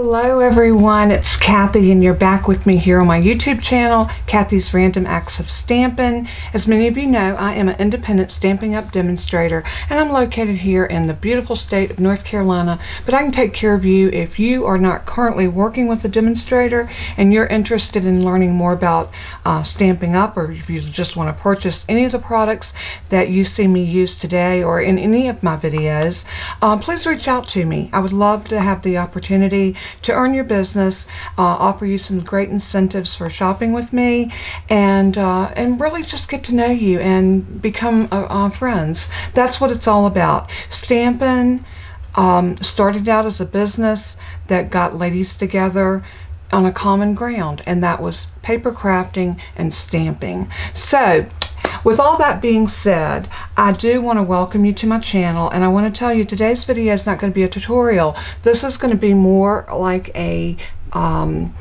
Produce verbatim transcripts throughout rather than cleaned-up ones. Hello everyone, it's Kathy and you're back with me here on my YouTube channel, Kathy's Random Acts of Stampin'. As many of you know, I am an independent Stampin' Up demonstrator and I'm located here in the beautiful state of North Carolina, but I can take care of you if you are not currently working with a demonstrator and you're interested in learning more about uh, Stampin' Up, or if you just want to purchase any of the products that you see me use today or in any of my videos, uh, please reach out to me. I would love to have the opportunity to earn your business, uh, offer you some great incentives for shopping with me, and uh, and really just get to know you and become uh, uh, friends. That's what it's all about. Stampin' um, started out as a business that got ladies together on a common ground, and that was paper crafting and stamping. So with all that being said, I do want to welcome you to my channel, and I want to tell you today's video is not going to be a tutorial. This is going to be more like a um,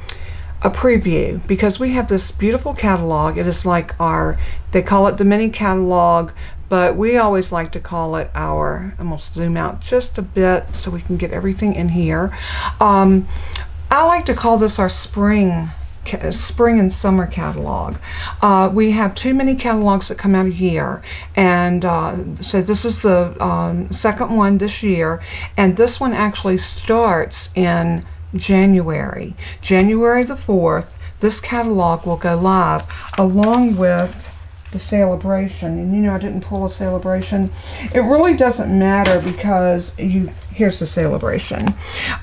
a preview, because we have this beautiful catalog. It is like our, they call it the mini catalog, but we always like to call it our, I'm going to zoom out just a bit so we can get everything in here. Um, I like to call this our spring spring and summer catalog. Uh, we have too many catalogs that come out a year, and uh, so this is the um, second one this year, and this one actually starts in January. January the fourth, this catalog will go live along with the celebration. And you know, I didn't pull a celebration. It really doesn't matter because you, here's the celebration.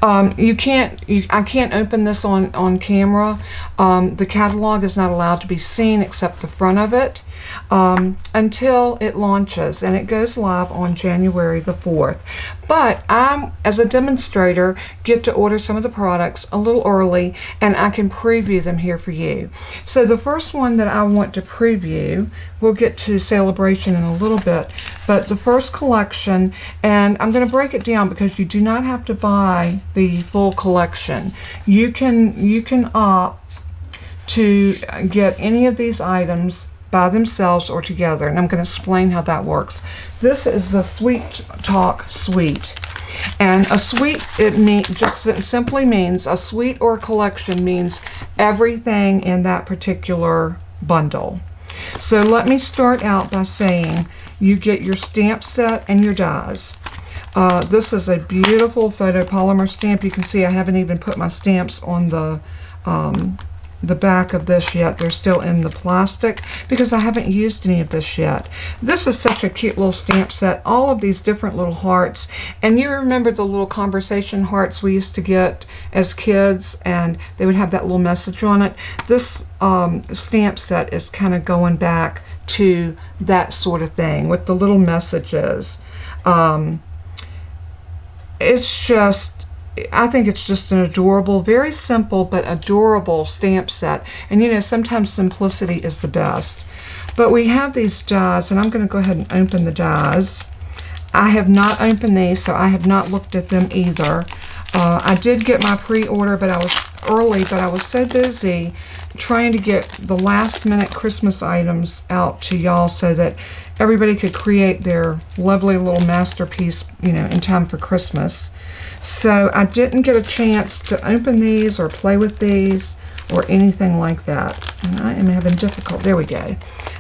Um, you can't, you, I can't open this on, on camera. Um, the catalog is not allowed to be seen except the front of it um, until it launches, and it goes live on January the fourth. But I'm, as a demonstrator, get to order some of the products a little early, and I can preview them here for you. So the first one that I want to preview, we'll get to celebration in a little bit, but the first collection, and I'm going to break it down because you do not have to buy the full collection. You can, you can opt to get any of these items by themselves or together, and I'm going to explain how that works. This is the Sweet Talk Suite. And a suite, it mean, just simply means, a suite or a collection means everything in that particular bundle. So let me start out by saying you get your stamp set and your dies. Uh, this is a beautiful photopolymer stamp. You can see I haven't even put my stamps on the um, the back of this yet. They're still in the plastic because I haven't used any of this yet. This is such a cute little stamp set. All of these different little hearts, and you remember the little conversation hearts we used to get as kids, and they would have that little message on it. This um, stamp set is kind of going back to that sort of thing with the little messages. Um, it's just, I think it's just an adorable, very simple but adorable stamp set. And you know, sometimes simplicity is the best. But we have these dies, and I'm going to go ahead and open the dies. I have not opened these, so I have not looked at them either. Uh, I did get my pre-order, but I was early, but I was so busy trying to get the last minute Christmas items out to y'all so that everybody could create their lovely little masterpiece, you know, in time for Christmas. So I didn't get a chance to open these or play with these or anything like that. And I am having difficulty. There we go.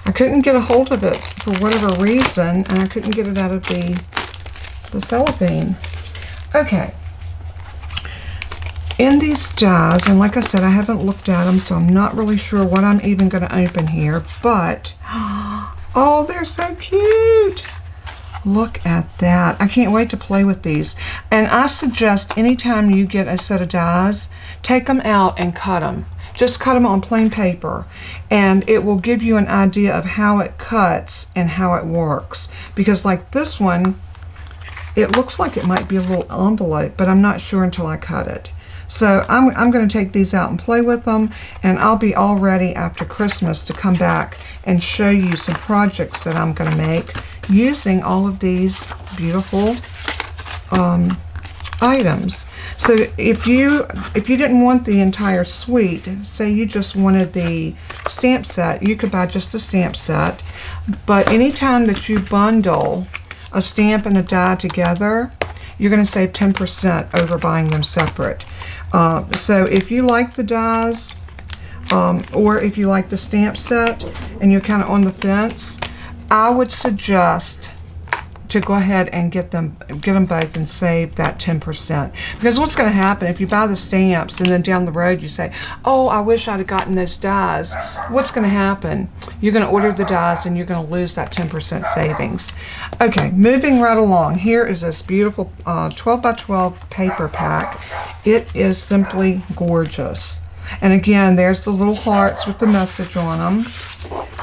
I couldn't get a hold of it for whatever reason, and I couldn't get it out of the, the cellophane. Okay. In these dies, and like I said, I haven't looked at them, so I'm not really sure what I'm even going to open here, but oh, they're so cute. Look at that. I can't wait to play with these. And I suggest anytime you get a set of dies, take them out and cut them. Just cut them on plain paper, and it will give you an idea of how it cuts and how it works. Because like this one, it looks like it might be a little envelope, but I'm not sure until I cut it. So I'm, I'm going to take these out and play with them, and I'll be all ready after Christmas to come back and show you some projects that I'm going to make using all of these beautiful um, items. So if you if you didn't want the entire suite, say you just wanted the stamp set, you could buy just the stamp set. But anytime that you bundle a stamp and a die together, you're going to save ten percent over buying them separate. Uh, so if you like the dies, um, or if you like the stamp set and you're kind of on the fence, I would suggest to go ahead and get them get them both and save that ten percent, because what's going to happen if you buy the stamps and then down the road you say, oh, I wish I'd have gotten those dies, what's going to happen? You're going to order the dies and you're going to lose that ten percent savings. Okay, moving right along, here is this beautiful uh, twelve by twelve paper pack. It is simply gorgeous, and again there's the little hearts with the message on them,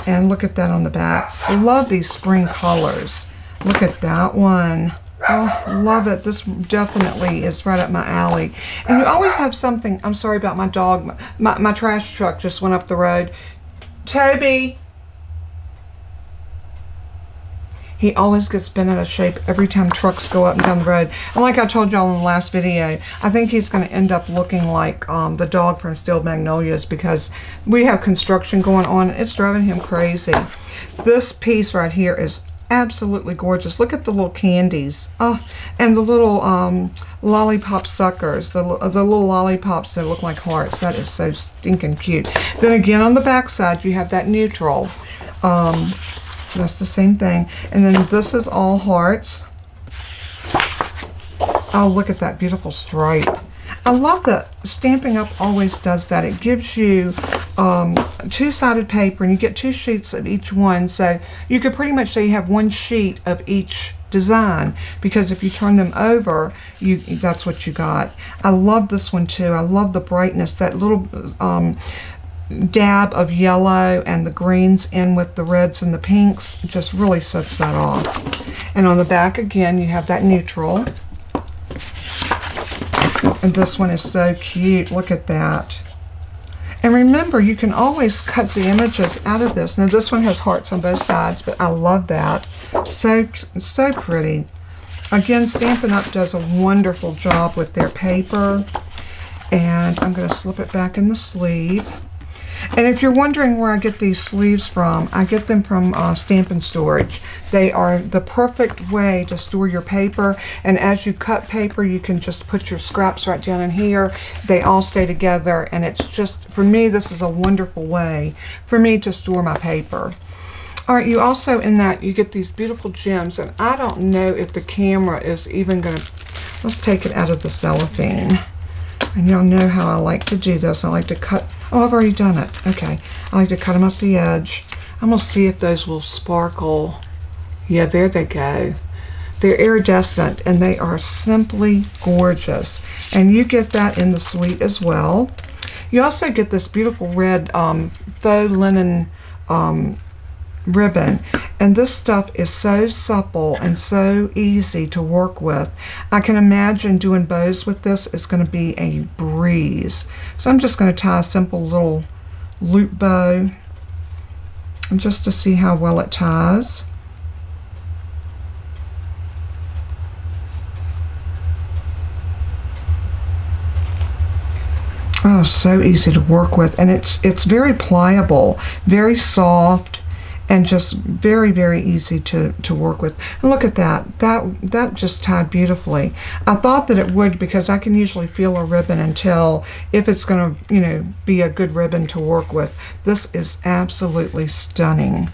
and look at that on the back. I love these spring colors. Look at that one. Oh, love it. This definitely is right up my alley. And you always have something. I'm sorry about my dog. My, my, my trash truck just went up the road. Toby. He always gets bent out of shape every time trucks go up and down the road. And like I told y'all in the last video, I think he's going to end up looking like um, the dog from Steel Magnolias, because we have construction going on. It's driving him crazy. This piece right here is absolutely gorgeous. Look at the little candies, oh, and the little um, lollipop suckers, the, the little lollipops that look like hearts. That is so stinking cute. Then again on the back side you have that neutral, um, that's the same thing, and then this is all hearts. Oh, look at that beautiful stripe. I love that Stampin' Up always does that. It gives you um, two-sided paper and you get two sheets of each one, so you could pretty much say you have one sheet of each design, because if you turn them over, you that's what you got. I love this one too. I love the brightness, that little um, dab of yellow and the greens in with the reds and the pinks just really sets that off. And on the back again you have that neutral. And this one is so cute. Look at that. And remember, you can always cut the images out of this. Now, this one has hearts on both sides, but I love that. So, so pretty. Again, Stampin' Up! Does a wonderful job with their paper. And I'm going to slip it back in the sleeve. And if you're wondering where I get these sleeves from, I get them from uh, Stampin' Storage. They are the perfect way to store your paper, and as you cut paper, you can just put your scraps right down in here. They all stay together, and it's just, for me, this is a wonderful way for me to store my paper. All right, you also, in that, you get these beautiful gems, and I don't know if the camera is even going to, let's take it out of the cellophane. And y'all know how I like to do this. I like to cut, oh, I've already done it. Okay, I like to cut them up the edge. I'm gonna see if those will sparkle. Yeah, there they go. They're iridescent, and they are simply gorgeous. And you get that in the suite as well. You also get this beautiful red um, faux linen um, ribbon, and this stuff is so supple and so easy to work with. I can imagine doing bows with this is going to be a breeze. So I'm just going to tie a simple little loop bow just to see how well it ties. Oh, so easy to work with, and it's it's very pliable, very soft, and just very, very easy to, to work with. And look at that. That that just tied beautifully. I thought that it would, because I can usually feel a ribbon and tell if it's going to, you know, be a good ribbon to work with. This is absolutely stunning.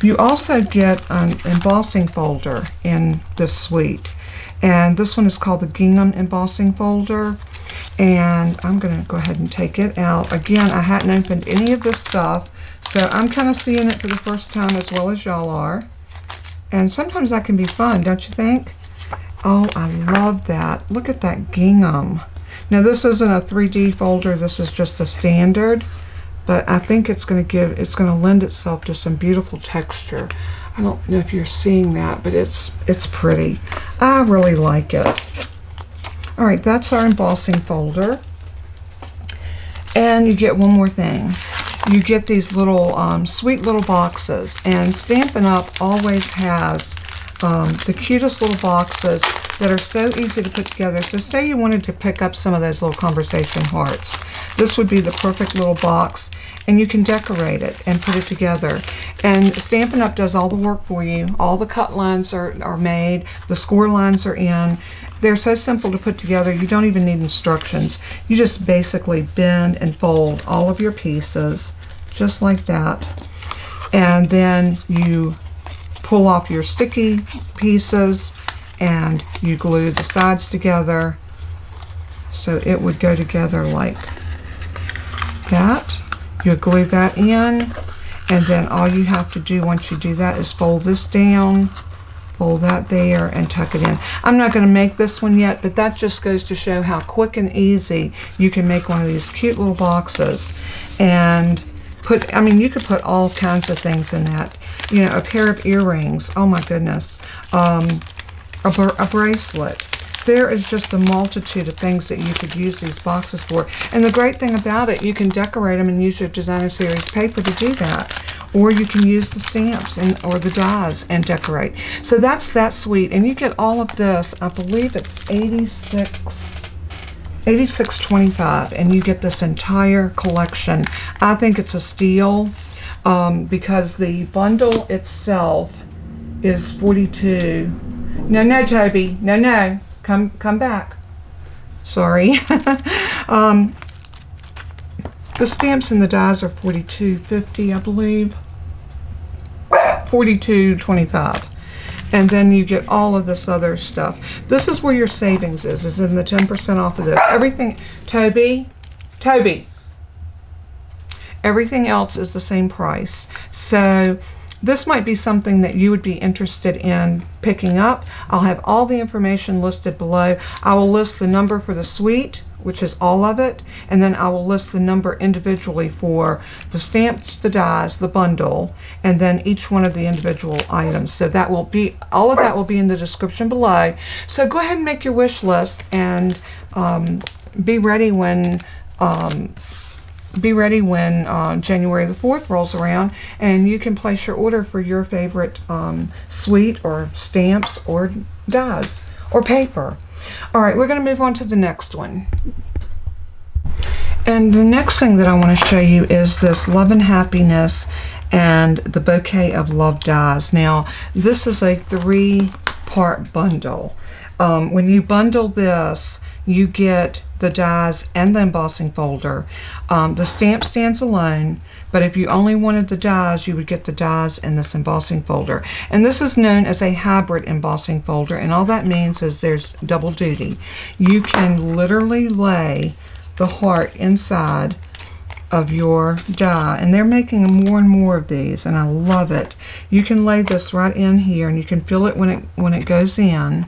You also get an embossing folder in this suite. And this one is called the Gingham Embossing Folder. And I'm going to go ahead and take it out. Again, I hadn't opened any of this stuff, so I'm kind of seeing it for the first time as well as y'all are. And sometimes that can be fun, don't you think? Oh, I love that. Look at that gingham. Now, this isn't a three D folder. This is just a standard. But I think it's going to give, it's going to lend itself to some beautiful texture. I don't know if you're seeing that, but it's, it's pretty. I really like it. All right, that's our embossing folder. And you get one more thing. You get these little um, sweet little boxes, and Stampin' Up! Always has um, the cutest little boxes that are so easy to put together. So say you wanted to pick up some of those little conversation hearts. This would be the perfect little box, and you can decorate it and put it together. And Stampin' Up! Does all the work for you. All the cut lines are, are made, the score lines are in, They're so simple to put together, you don't even need instructions. You just basically bend and fold all of your pieces, just like that. And then you pull off your sticky pieces and you glue the sides together so it would go together like that. You glue that in, and then all you have to do once you do that is fold this down, fold that there, and tuck it in. I'm not going to make this one yet, but that just goes to show how quick and easy you can make one of these cute little boxes. And put, I mean, you could put all kinds of things in that. You know, a pair of earrings, oh my goodness, um, a, br a bracelet. There is just a multitude of things that you could use these boxes for. And the great thing about it, you can decorate them and use your designer series paper to do that. Or you can use the stamps and or the dies and decorate. So that's that suite. And you get all of this, I believe it's eighty-six, eighty-six twenty-five, and you get this entire collection. I think it's a steal um, because the bundle itself is forty-two. No, no, Toby. No, no. Come, come back. Sorry. um, the stamps and the dies are forty-two fifty, I believe. forty-two twenty-five. And then you get all of this other stuff. This is where your savings is, is in the ten percent off of this. Everything, Toby, Toby. Everything else is the same price. So this might be something that you would be interested in picking up. I'll have all the information listed below. I will list the number for the suite, which is all of it, and then I will list the number individually for the stamps, the dies, the bundle, and then each one of the individual items. So that will be, all of that will be in the description below. So go ahead and make your wish list and um, be ready when um, Be ready when uh, January the fourth rolls around, and you can place your order for your favorite um, suite or stamps or dies or paper. All right, we're going to move on to the next one. And the next thing that I want to show you is this Love and Happiness and the Bouquet of Love dies. Now, this is a three-part bundle. Um, when you bundle this, you get the dies and the embossing folder. Um, the stamp stands alone, but if you only wanted the dies, you would get the dies and this embossing folder. And this is known as a hybrid embossing folder, and all that means is there's double duty. You can literally lay the heart inside of your die, and they're making more and more of these, and I love it. You can lay this right in here, and you can feel it when it when it goes in.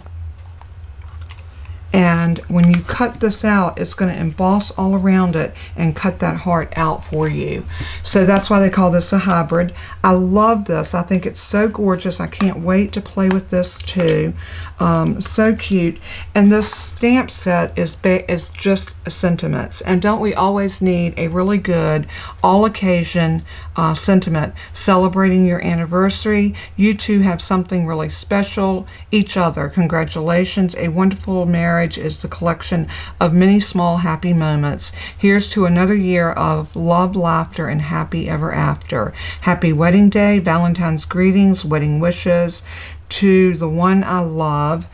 And when you cut this out, it's going to emboss all around it and cut that heart out for you. So that's why they call this a hybrid. I love this. I think it's so gorgeous. I can't wait to play with this too. Um, so cute. And this stamp set is, is just sentiments. And don't we always need a really good all-occasion uh, sentiment? Celebrating your anniversary. You two have something really special. Each other. Congratulations. A wonderful marriage is the collection of many small happy moments. Here's to another year of love, laughter, and happy ever after. Happy wedding day, Valentine's greetings, wedding wishes to the one I love,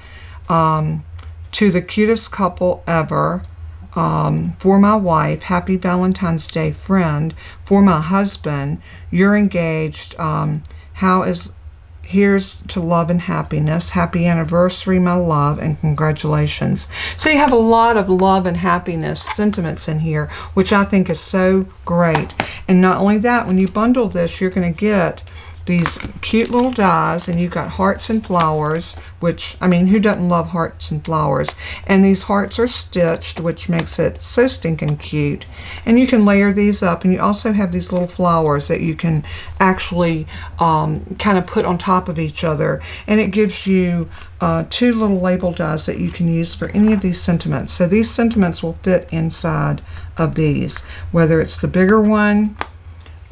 um, to the cutest couple ever, um, for my wife, happy Valentine's Day friend, for my husband, you're engaged, um, how is here's to love and happiness. Happy anniversary, my love, and congratulations. So you have a lot of love and happiness sentiments in here, which I think is so great. And not only that, when you bundle this, you're going to get these cute little dies, and you've got hearts and flowers, which, I mean, who doesn't love hearts and flowers? And these hearts are stitched, which makes it so stinking cute. And you can layer these up, and you also have these little flowers that you can actually um, kind of put on top of each other. And it gives you uh, two little label dies that you can use for any of these sentiments. So these sentiments will fit inside of these, whether it's the bigger one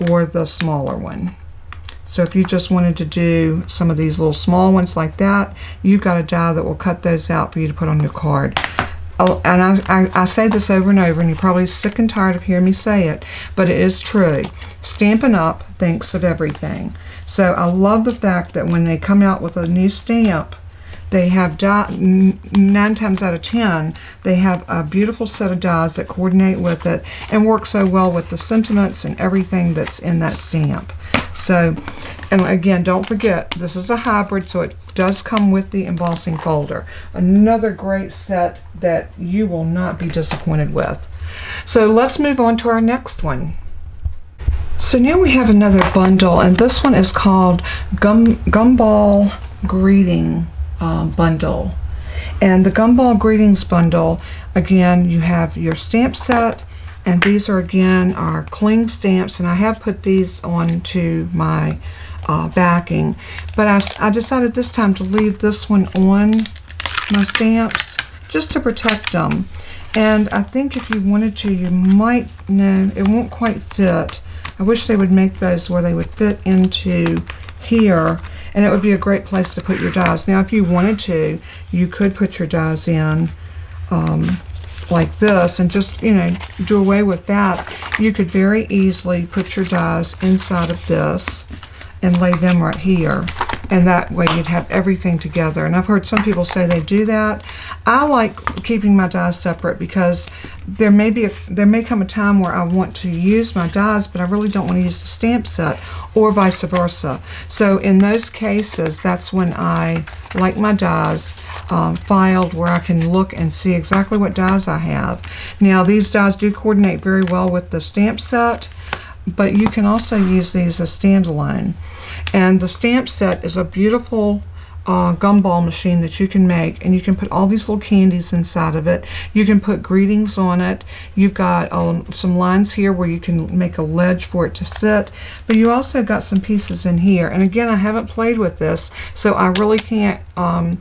or the smaller one. So if you just wanted to do some of these little small ones like that, you've got a die that will cut those out for you to put on your card. Oh, and I, I, I say this over and over, and you're probably sick and tired of hearing me say it, but it is true. Stampin' Up thinks of everything. So I love the fact that when they come out with a new stamp, they have nine times out of ten, they have a beautiful set of dies that coordinate with it and work so well with the sentiments and everything that's in that stamp. So, and again, don't forget, this is a hybrid, so it does come with the embossing folder. Another great set that you will not be disappointed with. So let's move on to our next one. So now we have another bundle, and this one is called Gum, Gumball Greeting uh, Bundle. And the Gumball Greetings Bundle, again, you have your stamp set, and these are, again, our cling stamps, and I have put these onto my uh, backing. But I, I decided this time to leave this one on my stamps just to protect them. And I think if you wanted to, you might know it won't quite fit. I wish they would make those where they would fit into here, and it would be a great place to put your dies. Now, if you wanted to, you could put your dies in um, like this and just, you know, do away with that. You could very easily put your dies inside of this and lay them right here. And that way you'd have everything together. And I've heard some people say they do that. I like keeping my dies separate because there may be a, there may come a time where I want to use my dies, but I really don't want to use the stamp set, or vice versa. So in those cases, that's when I like my dies um, filed where I can look and see exactly what dies I have. Now, these dies do coordinate very well with the stamp set, but you can also use these as standalone. And the stamp set is a beautiful uh, gumball machine that you can make, and you can put all these little candies inside of it. You can put greetings on it. You've got um, some lines here where you can make a ledge for it to sit, but you also got some pieces in here. And again, I haven't played with this, so I really can't um,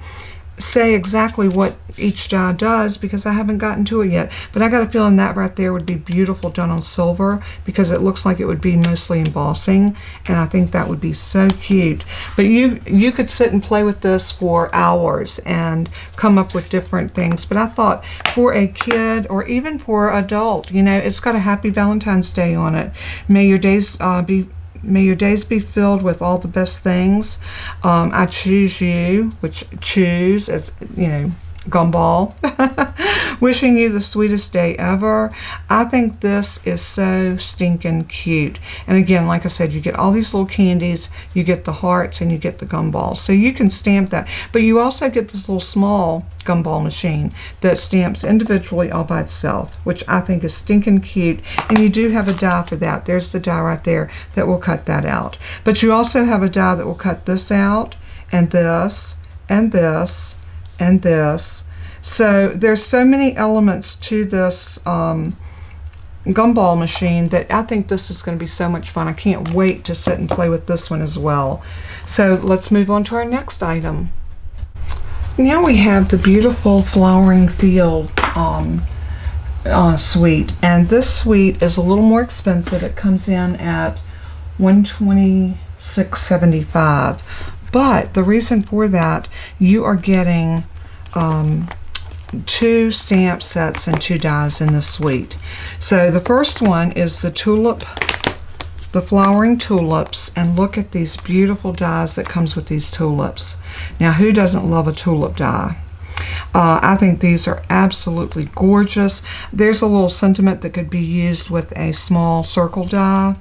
say exactly what each die does because I haven't gotten to it yet, but I got a feeling that right there would be beautiful done on silver because it looks like it would be mostly embossing, and I think that would be so cute. But you you could sit and play with this for hours and come up with different things. But I thought for a kid or even for adult, you know, it's got a Happy Valentine's Day on it. May your days uh, be May your days be filled with all the best things. Um, I choose you, which choose as, you know, gumball. Wishing you the sweetest day ever. I think this is so stinking cute. And again, like I said, you get all these little candies, you get the hearts, and you get the gumballs. So you can stamp that. But you also get this little small gumball machine that stamps individually all by itself, which I think is stinking cute. And you do have a die for that. There's the die right there that will cut that out. But you also have a die that will cut this out, and this, and this, and this. So there's so many elements to this um, gumball machine that I think this is going to be so much fun. I can't wait to sit and play with this one as well. So let's move on to our next item. Now we have the beautiful Flowering Field um, uh, suite, and this suite is a little more expensive. It comes in at one hundred twenty-six dollars and seventy-five cents, but the reason for that, you are getting um, two stamp sets and two dies in the suite. So the first one is the tulip, the flowering tulips, and look at these beautiful dies that comes with these tulips. Now, who doesn't love a tulip die? Uh, I think these are absolutely gorgeous. There's a little sentiment that could be used with a small circle die,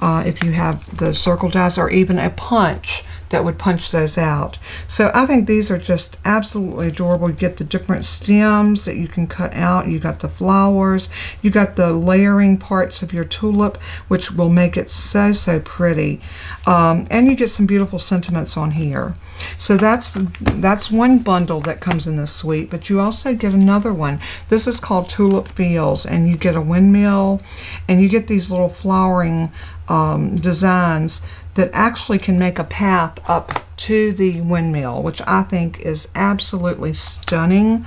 uh, if you have the circle dies, or even a punch that would punch those out. So I think these are just absolutely adorable. You get the different stems that you can cut out. You got the flowers. You got the layering parts of your tulip, which will make it so, so pretty. Um, and you get some beautiful sentiments on here. So that's that's one bundle that comes in this suite, but you also get another one. This is called Tulip Fields, and you get a windmill, and you get these little flowering um, designs that actually can make a path up to the windmill, which I think is absolutely stunning.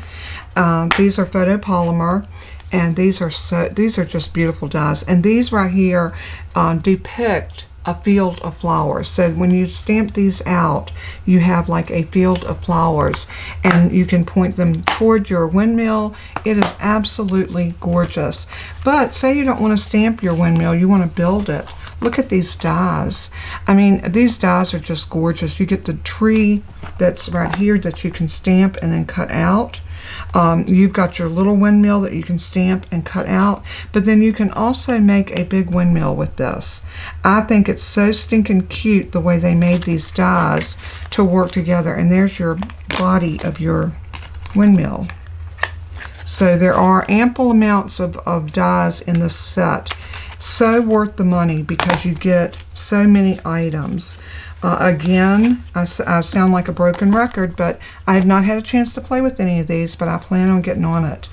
Um, these are photopolymer, and these are so these are just beautiful dies. And these right here um, depict a field of flowers. So when you stamp these out, you have like a field of flowers, and you can point them toward your windmill. It is absolutely gorgeous. But say you don't want to stamp your windmill, you want to build it. Look at these dies. I mean, these dies are just gorgeous. You get the tree that's right here that you can stamp and then cut out. Um, you've got your little windmill that you can stamp and cut out, but then you can also make a big windmill with this. I think it's so stinking cute the way they made these dies to work together. And there's your body of your windmill. So there are ample amounts of, of dies in this set. So worth the money because you get so many items. Uh, again, I, I sound like a broken record, but I have not had a chance to play with any of these, but I plan on getting on it.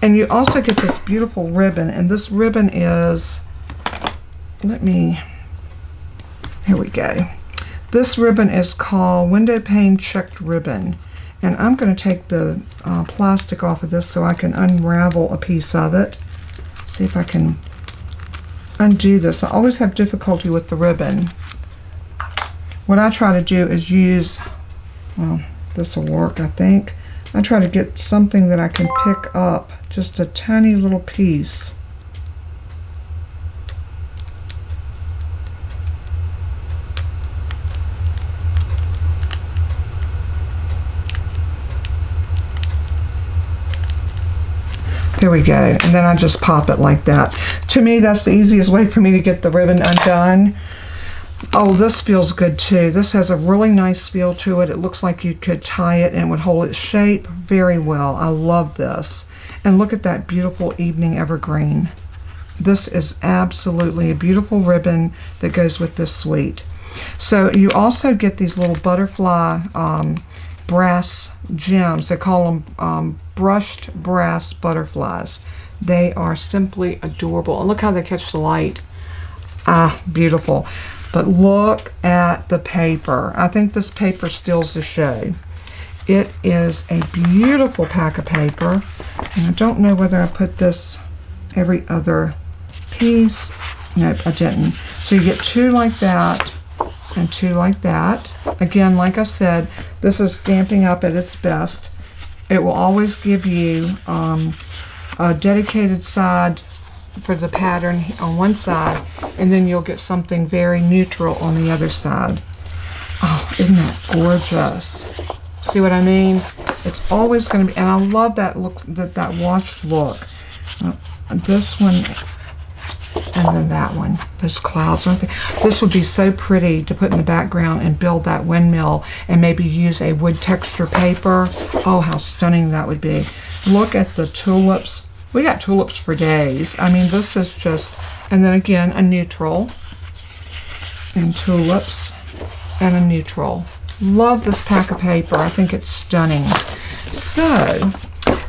And you also get this beautiful ribbon, and this ribbon is, let me, here we go. This ribbon is called Window Pane Checked Ribbon. And I'm going to take the uh, plastic off of this so I can unravel a piece of it. See if I can undo this. I always have difficulty with the ribbon. What I try to do is use, well, this will work, I think. I try to get something that I can pick up, just a tiny little piece. There we go, and then I just pop it like that. To me, that's the easiest way for me to get the ribbon undone. Oh, this feels good too. This has a really nice feel to it. It looks like you could tie it and it would hold its shape very well. I love this. And look at that beautiful evening evergreen. This is absolutely a beautiful ribbon that goes with this suite. So you also get these little butterfly um, brass gems. They call them um, brushed brass butterflies. They are simply adorable. And look how they catch the light. Ah, beautiful. But look at the paper. I think this paper steals the show. It is a beautiful pack of paper. And I don't know whether I put this every other piece. Nope, I didn't. So you get two like that and two like that. Again, like I said, this is Stamping Up at its best. It will always give you um, a dedicated side for the pattern on one side, and then you'll get something very neutral on the other side. Oh, isn't that gorgeous? See what I mean? It's always going to be, and I love that look, that, that washed look. This one, and then that one. Those clouds. This would be so pretty to put in the background and build that windmill and maybe use a wood texture paper. Oh, how stunning that would be. Look at the tulips. We got tulips for days. I mean, this is just, and then again, a neutral and tulips and a neutral. Love this pack of paper. I think it's stunning. So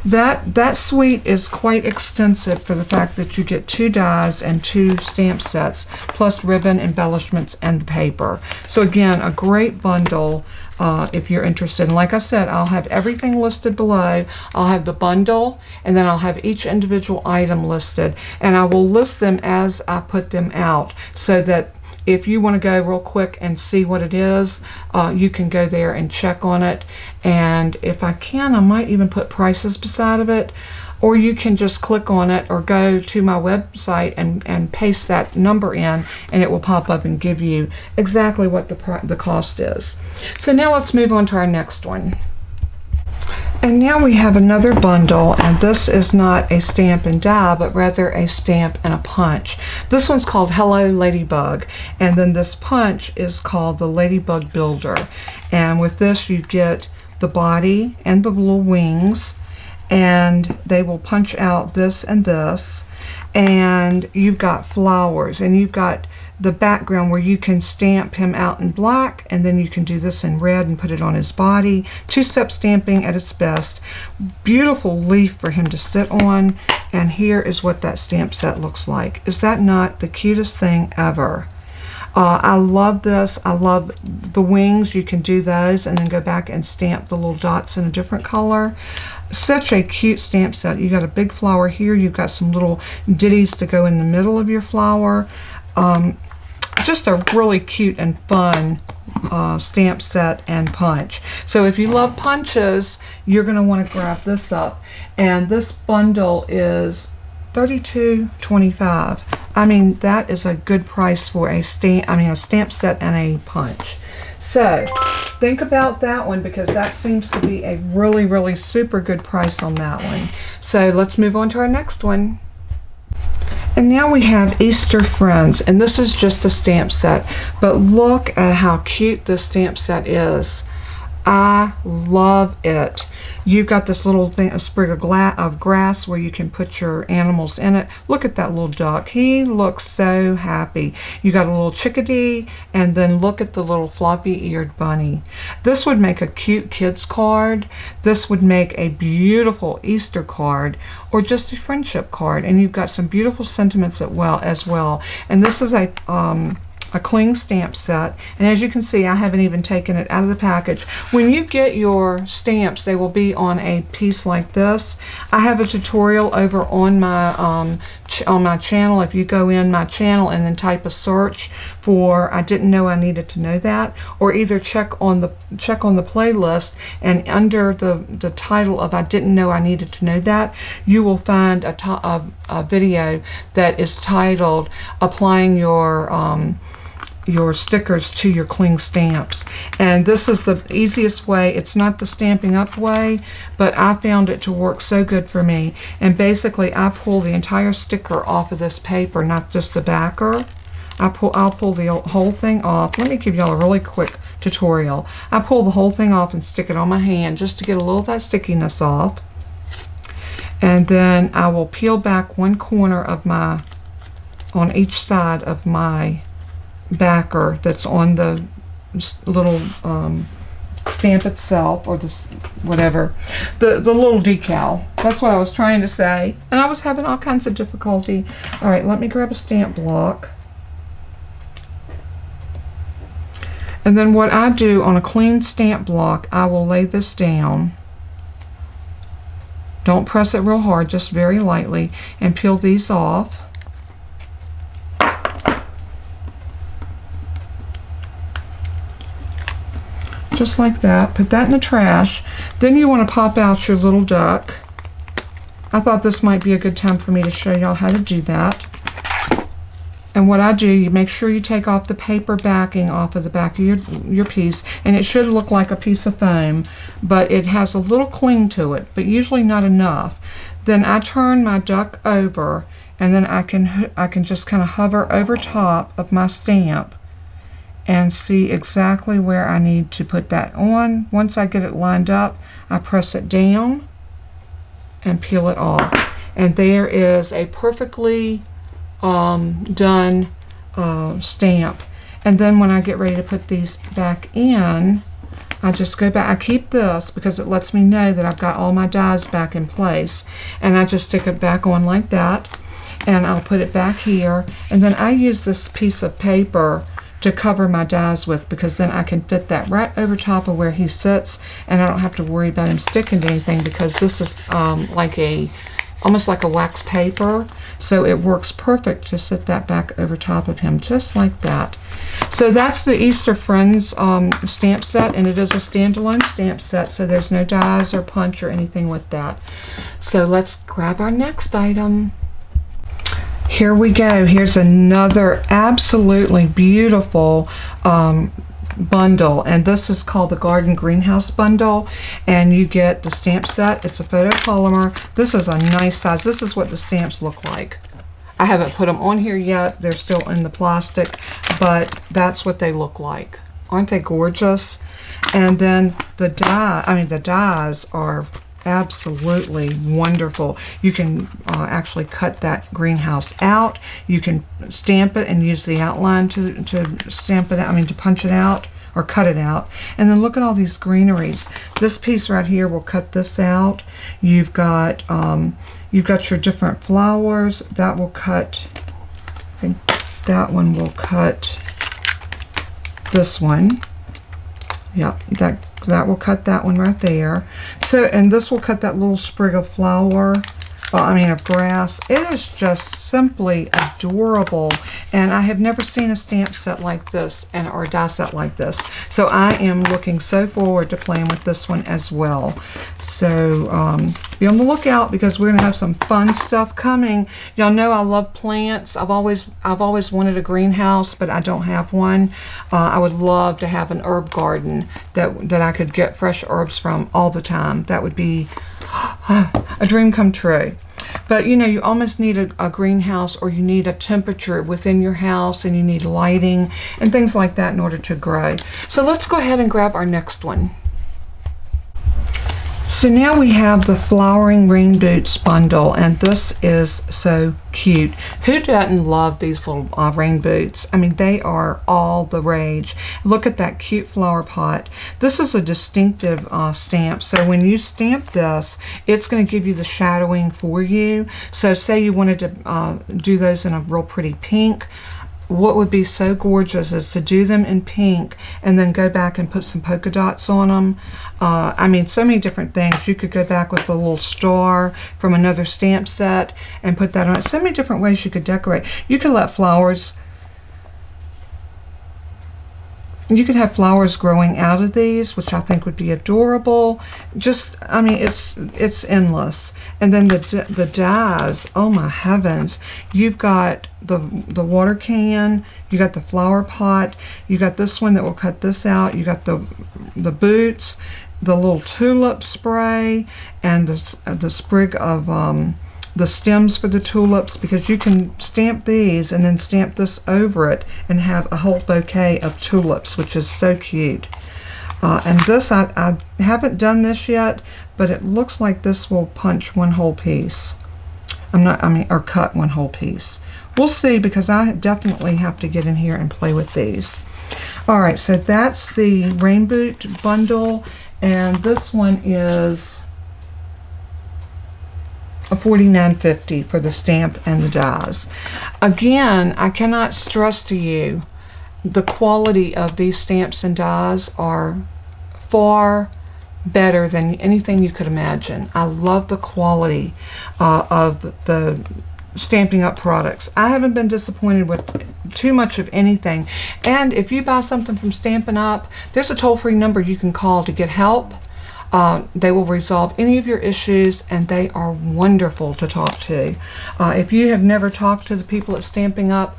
That, that suite is quite extensive for the fact that you get two dies and two stamp sets, plus ribbon, embellishments, and the paper. So again, a great bundle uh, if you're interested. And like I said, I'll have everything listed below. I'll have the bundle, and then I'll have each individual item listed. And I will list them as I put them out so that if you want to go real quick and see what it is, uh, you can go there and check on it. And if I can, I might even put prices beside of it. Or you can just click on it or go to my website and, and paste that number in, and it will pop up and give you exactly what the, the cost is. So now let's move on to our next one. And now we have another bundle, and this is not a stamp and die, but rather a stamp and a punch. This one's called Hello Ladybug, and then this punch is called the Ladybug Builder. And with this, you get the body and the little wings, and they will punch out this and this. And you've got flowers, and you've got the background where you can stamp him out in black, and then you can do this in red and put it on his body. Two-step stamping at its best. Beautiful leaf for him to sit on, and here is what that stamp set looks like. Is that not the cutest thing ever? Uh, I love this. I love the wings. You can do those and then go back and stamp the little dots in a different color. Such a cute stamp set. You got a big flower here. You've got some little ditties to go in the middle of your flower. Um, just a really cute and fun uh, stamp set and punch. So if you love punches, you're going to want to grab this up. And this bundle is thirty-two twenty-five. I mean, that is a good price for a stamp, I mean, a stamp set and a punch. So think about that one, because that seems to be a really, really super good price on that one. So let's move on to our next one. And now we have Easter Friends, and this is just a stamp set, but look at how cute this stamp set is. I love it. You've got this little thing, a sprig of, gla of grass where you can put your animals in it. Look at that little duck. He looks so happy. You got a little chickadee, and then look at the little floppy-eared bunny. This would make a cute kids card. This would make a beautiful Easter card, or just a friendship card. And you've got some beautiful sentiments as well. As well. And this is a... Um, a cling stamp set, and as you can see, I haven't even taken it out of the package. When you get your stamps, they will be on a piece like this. I have a tutorial over on my um, ch on my channel. If you go in my channel and then type a search for "I didn't know I needed to know that," or either check on the check on the playlist, and under the the title of "I didn't know I needed to know that," you will find a, a, a video that is titled "Applying Your um, your stickers to your cling stamps." And this is the easiest way. It's not the Stamping Up way, but I found it to work so good for me. And basically, I pull the entire sticker off of this paper, not just the backer. I pull, I'll pull the whole thing off. Let me give y'all a really quick tutorial. I pull the whole thing off and stick it on my hand just to get a little of that stickiness off. And then I will peel back one corner of my, on each side of my backer that's on the little um, stamp itself, or this whatever, the the little decal. That's what I was trying to say, and I was having all kinds of difficulty. All right, let me grab a stamp block. And then what I do on a clean stamp block, I will lay this down. Don't press it real hard, just very lightly, and peel these off. Just like that. Put that in the trash. Then you want to pop out your little duck. I thought this might be a good time for me to show y'all how to do that. And what I do, you make sure you take off the paper backing off of the back of your, your piece, and it should look like a piece of foam, but it has a little cling to it, but usually not enough. Then I turn my duck over, and then I can, I can just kind of hover over top of my stamp and see exactly where I need to put that on. Once I get it lined up, I press it down and peel it off. And there is a perfectly um, done uh, stamp. And then when I get ready to put these back in, I just go back. I keep this because it lets me know that I've got all my dies back in place. And I just stick it back on like that. And I'll put it back here. And then I use this piece of paper to cover my dies with, because then I can fit that right over top of where he sits, and I don't have to worry about him sticking to anything, because this is um, like a, almost like a wax paper, so it works perfect to sit that back over top of him, just like that. So that's the Easter Friends um, stamp set, and it is a standalone stamp set, so there's no dies or punch or anything with that. So let's grab our next item. Here we go. Here's another absolutely beautiful um, bundle, and this is called the Garden Greenhouse bundle, and you get the stamp set. It's a photopolymer. This is a nice size. This is what the stamps look like. I haven't put them on here yet. They're still in the plastic, but that's what they look like. Aren't they gorgeous? And then the die, I mean the dies are absolutely wonderful. You can uh, actually cut that greenhouse out. You can stamp it and use the outline to, to stamp it out, I mean to punch it out or cut it out. And then look at all these greeneries. This piece right here will cut this out. You've got um, you've got your different flowers. That will cut, I think that one will cut this one. Yep, that that will cut that one right there. So, and this will cut that little sprig of flower. well, I mean of grass. It is just simply adorable, and I have never seen a stamp set like this and or a die set like this. So I am looking so forward to playing with this one as well. So um, be on the lookout because we're gonna have some fun stuff coming. Y'all know I love plants. I've always I've always wanted a greenhouse, but I don't have one. Uh, I would love to have an herb garden that that I could get fresh herbs from all the time. That would be a dream come true. But you know, you almost need a, a greenhouse, or you need a temperature within your house, and you need lighting and things like that in order to grow. So let's go ahead and grab our next one. So now we have the Flowering Rain Boots bundle, and this is so cute. Who doesn't love these little uh, rain boots? I mean, they are all the rage. Look at that cute flower pot. This is a distinctive uh, stamp, so when you stamp this, it's going to give you the shadowing for you. So say you wanted to uh, do those in a real pretty pink. What would be so gorgeous is to do them in pink and then go back and put some polka dots on them. Uh, I mean, so many different things. You could go back with a little star from another stamp set and put that on it. So many different ways you could decorate. You could let flowers, you could have flowers growing out of these, which I think would be adorable. Just, I mean, it's it's endless. And then the the dies, oh my heavens. You've got the the water can, you got the flower pot, you got this one that will cut this out, you got the the boots, the little tulip spray, and the, the sprig of um, the stems for the tulips, because you can stamp these and then stamp this over it and have a whole bouquet of tulips, which is so cute. Uh, and this, I, I haven't done this yet, but it looks like this will punch one whole piece. I'm not, I mean, or cut one whole piece. We'll see, because I definitely have to get in here and play with these. All right, so that's the Rain Boot bundle, and this one is a forty-nine fifty for the stamp and the dies. Again, I cannot stress to you the quality of these stamps and dies are far better than anything you could imagine. I love the quality uh, of the Stamping Up products. I haven't been disappointed with too much of anything. And if you buy something from Stampin' Up, there's a toll-free number you can call to get help. Uh, they will resolve any of your issues, and they are wonderful to talk to. Uh, if you have never talked to the people at Stampin' Up,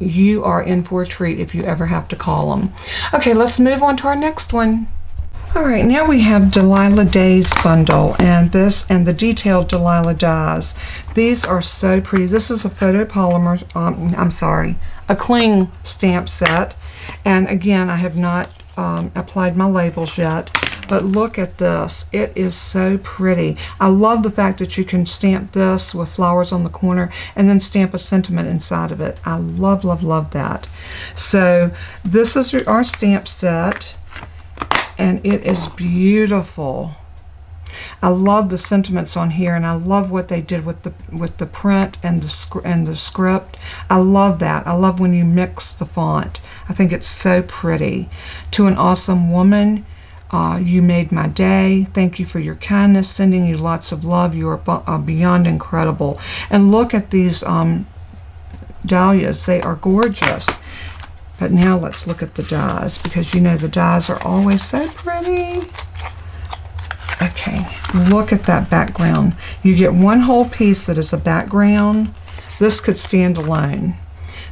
you are in for a treat if you ever have to call them. Okay, let's move on to our next one. Alright, now we have Delilah Day's bundle, and this and the detailed Delilah dies. These are so pretty. This is a photopolymer, um, I'm sorry, a cling stamp set. And again, I have not um, applied my labels yet, but look at this. It is so pretty. I love the fact that you can stamp this with flowers on the corner and then stamp a sentiment inside of it. I love, love, love that. So this is our stamp set, and it is beautiful. I love the sentiments on here, and I love what they did with the with the print and the and the script. I love that. I love when you mix the font. I think it's so pretty. To an awesome woman, uh, you made my day. Thank you for your kindness. Sending you lots of love. You are beyond incredible. And look at these um, dahlias. They are gorgeous. But now let's look at the dies, because you know the dies are always so pretty. Okay, look at that background. You get one whole piece that is a background. This could stand alone,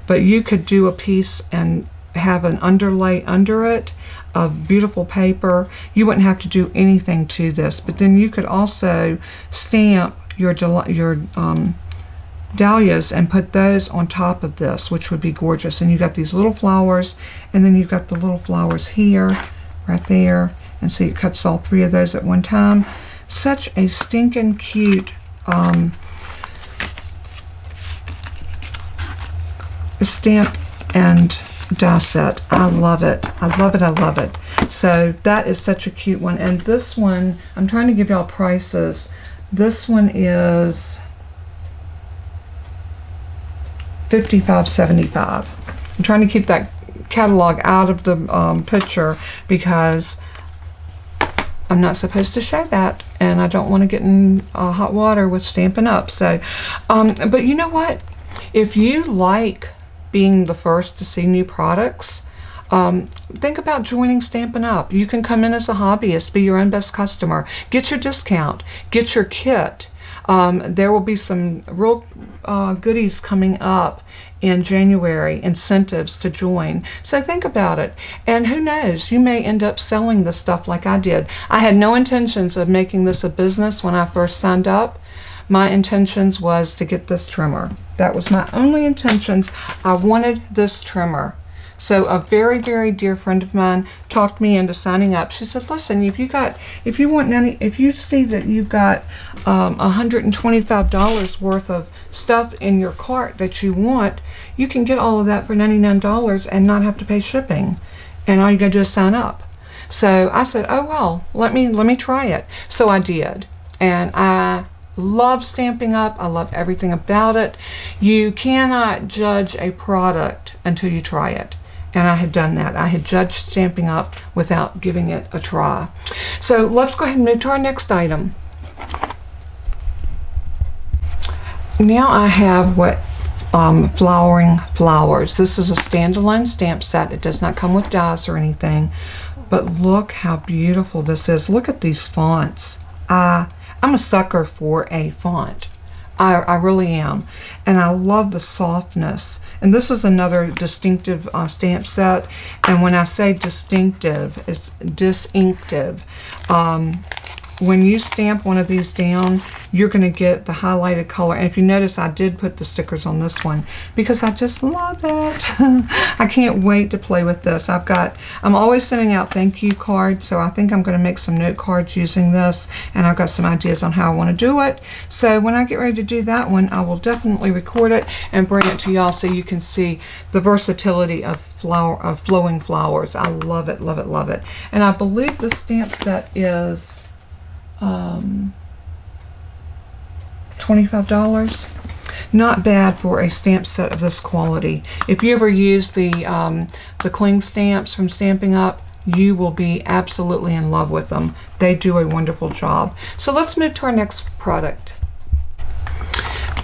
but you could do a piece and have an underlay under it of beautiful paper. You wouldn't have to do anything to this, but then you could also stamp your, your um, dahlias and put those on top of this, which would be gorgeous. And you got these little flowers, and then you've got the little flowers here, right there, and see, so it cuts all three of those at one time. Such a stinking cute um, stamp and die set. I love it. I love it. I love it. So that is such a cute one. And this one, I'm trying to give y'all prices. This one is fifty-five seventy-five. I'm trying to keep that catalog out of the um, picture, because I'm not supposed to show that, and I don't want to get in uh, hot water with Stampin' Up. So, um, but you know what? If you like being the first to see new products, um, think about joining Stampin' Up. You can come in as a hobbyist, be your own best customer, get your discount, get your kit. Um, there will be some real uh, goodies coming up in January, incentives to join. So think about it. And who knows, you may end up selling the stuff like I did. I had no intentions of making this a business when I first signed up. My intentions was to get this trimmer. That was my only intentions. I wanted this trimmer. So a very, very dear friend of mine talked me into signing up. She said, "Listen, if you got, if you want any, if you see that you've got um, one hundred twenty-five dollars worth of stuff in your cart that you want, you can get all of that for ninety-nine dollars and not have to pay shipping. And all you gotta do is sign up." So I said, "Oh well, let me let me try it." So I did, and I love Stampin' Up. I love everything about it. You cannot judge a product until you try it. And I had done that. I had judged Stampin' Up without giving it a try. So let's go ahead and move to our next item. Now I have what um, Flowering Flowers. This is a standalone stamp set. It does not come with dies or anything. But look how beautiful this is. Look at these fonts. I, I'm a sucker for a font. I, I really am. And I love the softness. And this is another distinctive uh, stamp set. And when I say distinctive, it's distinctive. Um, when you stamp one of these down, you're going to get the highlighted color. And if you notice, I did put the stickers on this one because I just love it. I can't wait to play with this. I've got, I'm always sending out thank you cards. So I think I'm going to make some note cards using this. And I've got some ideas on how I want to do it. So when I get ready to do that one, I will definitely record it and bring it to y'all so you can see the versatility of flower, of Flowing Flowers. I love it, love it, love it. And I believe this stamp set is... Um, twenty-five dollars. Not bad for a stamp set of this quality. If you ever use the um, the cling stamps from Stampin' Up, you will be absolutely in love with them. They do a wonderful job. So let's move to our next product.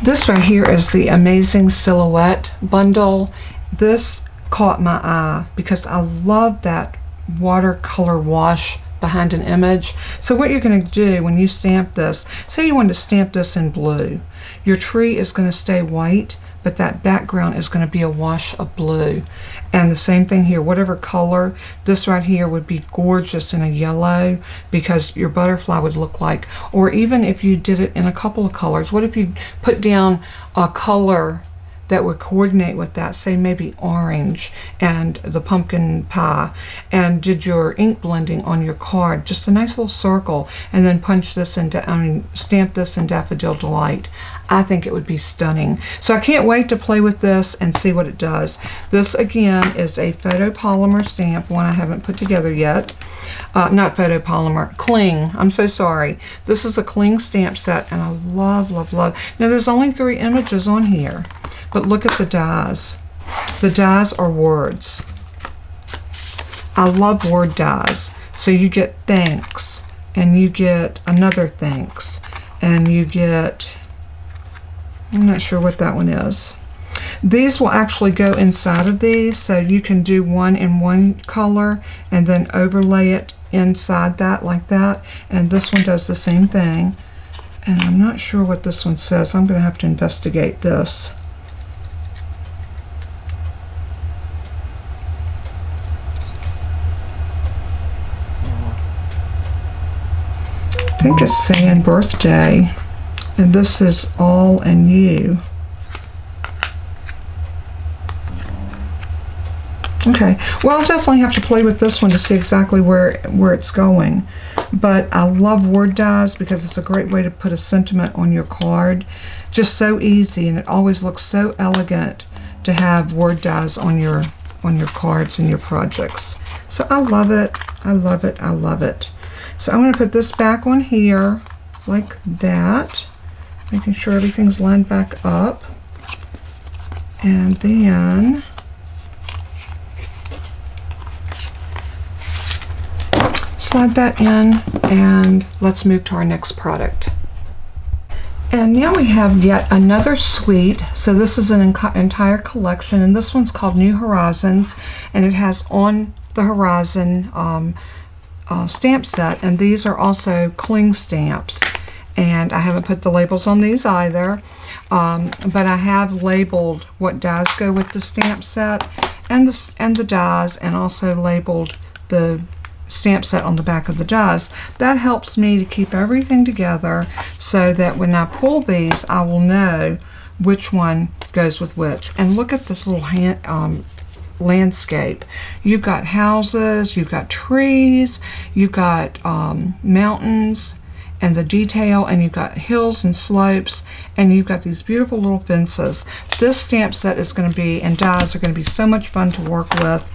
This right here is the Amazing Silhouette bundle. This caught my eye because I love that watercolor wash behind an image. So what you're going to do when you stamp this, say you want to stamp this in blue, your tree is going to stay white, but that background is going to be a wash of blue. And the same thing here, whatever color, this right here would be gorgeous in a yellow because your butterfly would look like, or even if you did it in a couple of colors, what if you put down a color that would coordinate with that, say maybe orange and the pumpkin pie, and did your ink blending on your card, just a nice little circle, and then punch this and I mean, stamp this in Daffodil Delight. I think it would be stunning. So I can't wait to play with this and see what it does. This again is a photopolymer stamp, one I haven't put together yet. Uh, not photopolymer, cling. I'm so sorry. This is a cling stamp set, and I love, love, love. Now there's only three images on here, but look at the dies. The dies are words. I love word dies. So you get thanks, and you get another thanks, and you get, I'm not sure what that one is. These will actually go inside of these, so you can do one in one color and then overlay it inside that like that. And this one does the same thing. And I'm not sure what this one says. I'm going to have to investigate this. I think it's saying birthday. And this is all in you. Okay, well, I'll definitely have to play with this one to see exactly where, where it's going. But I love word dies because it's a great way to put a sentiment on your card. Just so easy, and it always looks so elegant to have word dies on your, on your cards and your projects. So I love it, I love it, I love it. So I'm going to put this back on here like that, making sure everything's lined back up. And then slide that in, and let's move to our next product. And now we have yet another suite. So this is an entire collection, and this one's called New Horizons, and it has On the Horizon um, uh, stamp set, and these are also cling stamps. And I haven't put the labels on these either, um, but I have labeled what dies go with the stamp set and the, and the dies, and also labeled the stamp set on the back of the dies. That helps me to keep everything together so that when I pull these, I will know which one goes with which. And look at this little hand, um, landscape. You've got houses, you've got trees, you've got um, mountains and the detail, and you've got hills and slopes, and you've got these beautiful little fences. This stamp set is going to be, and dies are going to be so much fun to work with.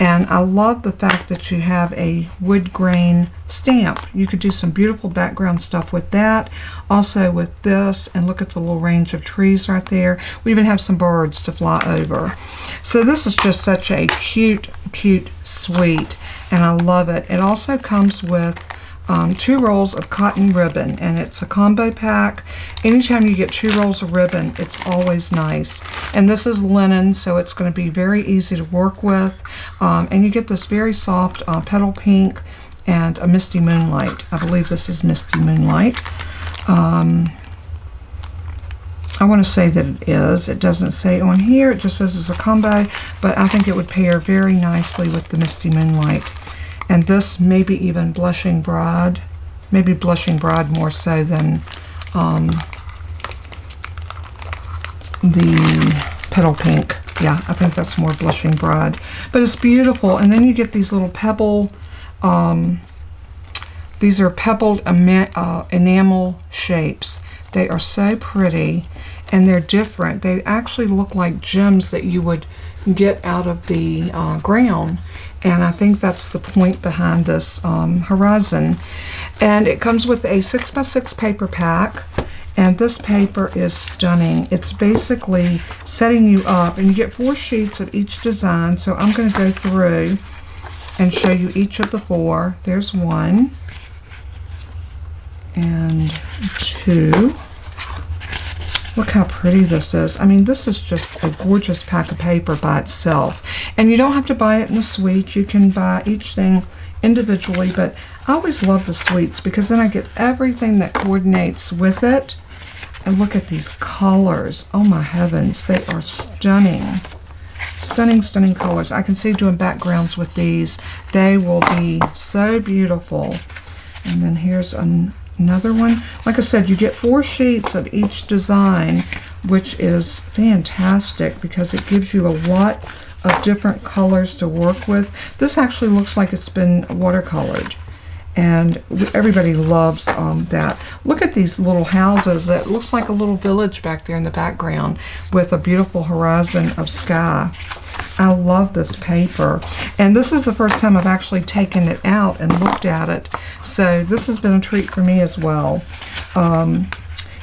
And I love the fact that you have a wood grain stamp. You could do some beautiful background stuff with that, also with this, and look at the little range of trees right there. We even have some birds to fly over. So this is just such a cute, cute suite, and I love it. It also comes with Um, two rolls of cotton ribbon, and it's a combo pack. Anytime you get two rolls of ribbon, it's always nice. And this is linen, so it's going to be very easy to work with. Um, and you get this very soft uh, petal pink and a misty moonlight. I believe this is misty moonlight. Um, I want to say that it is. It doesn't say on here. It just says it's a combo, but I think it would pair very nicely with the misty moonlight. And this maybe even Blushing Bride, maybe Blushing Bride more so than um, the petal pink. Yeah, I think that's more Blushing Bride. But it's beautiful. And then you get these little pebble, um, these are pebbled uh, enamel shapes. They are so pretty, and they're different. They actually look like gems that you would get out of the uh, ground. And I think that's the point behind this um, horizon. And it comes with a six by six paper pack. And this paper is stunning. It's basically setting you up. And you get four sheets of each design. So I'm going to go through and show you each of the four. There's one. And two. Look how pretty this is. I mean, this is just a gorgeous pack of paper by itself. And you don't have to buy it in the suite. You can buy each thing individually, but I always love the suites because then I get everything that coordinates with it. And look at these colors. Oh my heavens, they are stunning. Stunning, stunning colors. I can see doing backgrounds with these. They will be so beautiful. And then here's an Another one. Like I said, you get four sheets of each design, which is fantastic because it gives you a lot of different colors to work with. This actually looks like it's been watercolored, and everybody loves um, that. Look at these little houses. That looks like a little village back there in the background with a beautiful horizon of sky. I love this paper, and this is the first time I've actually taken it out and looked at it, so this has been a treat for me as well. Um,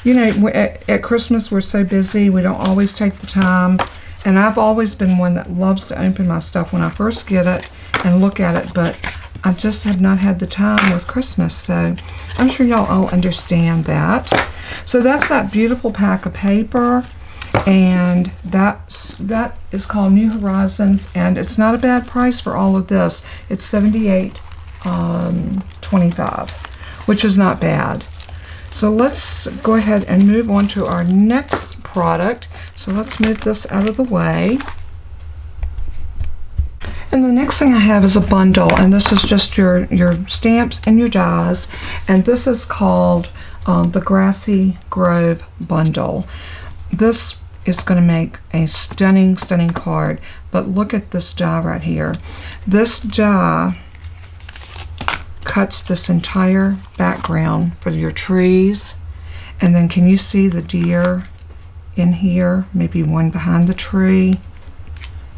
you know, at, at Christmas we're so busy, we don't always take the time, and I've always been one that loves to open my stuff when I first get it and look at it, but I just have not had the time with Christmas, so I'm sure y'all all understand that. So that's that beautiful pack of paper. And that's, that is called New Horizons, and it's not a bad price for all of this. It's seventy-eight twenty-five, which is not bad. So let's go ahead and move on to our next product. So let's move this out of the way. And the next thing I have is a bundle, and this is just your, your stamps and your dies. And this is called um, the Grassy Grove Bundle. This is going to make a stunning, stunning card, but look at this die right here. This die cuts this entire background for your trees, and then can you see the deer in here? Maybe one behind the tree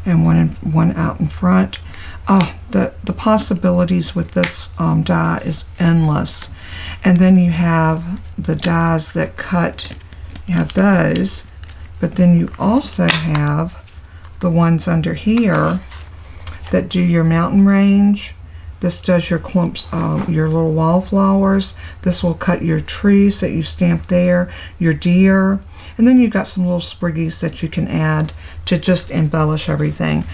and one in, one out in front. Oh, the, the possibilities with this um, die is endless. And then you have the dies that cut. You have those, but then you also have the ones under here that do your mountain range, This does your clumps, um, your little wallflowers. This will cut your trees that you stamp there, your deer. And then you've got some little spriggies that you can add to just embellish everything.